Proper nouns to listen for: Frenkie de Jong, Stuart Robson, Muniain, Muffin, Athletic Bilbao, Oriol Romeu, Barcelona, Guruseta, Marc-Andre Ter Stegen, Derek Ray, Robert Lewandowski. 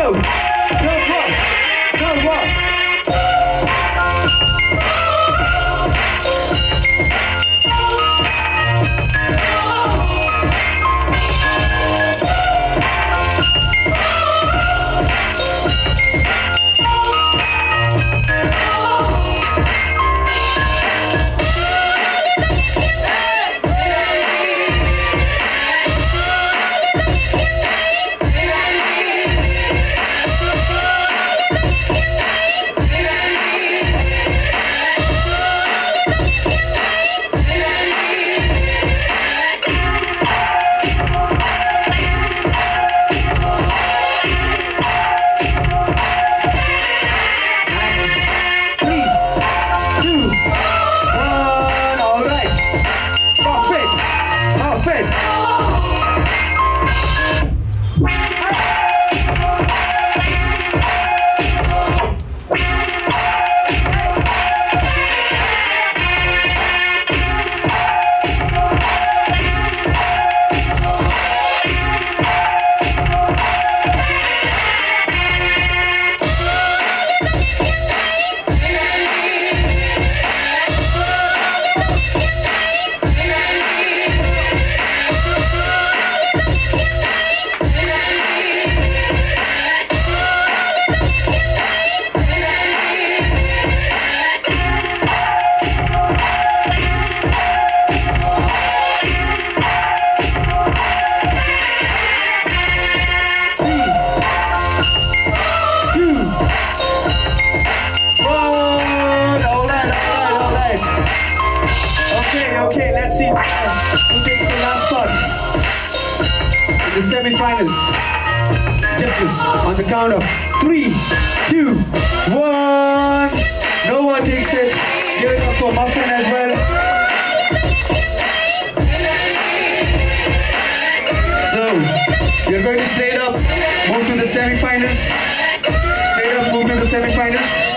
go. Go cross. Go cross. Okay, let's see who takes the last spot in the semi-finals. On the count of 3, 2, 1. No one takes it. Give it up for Muffin as well. So, you're going to straight up move to the semi-finals.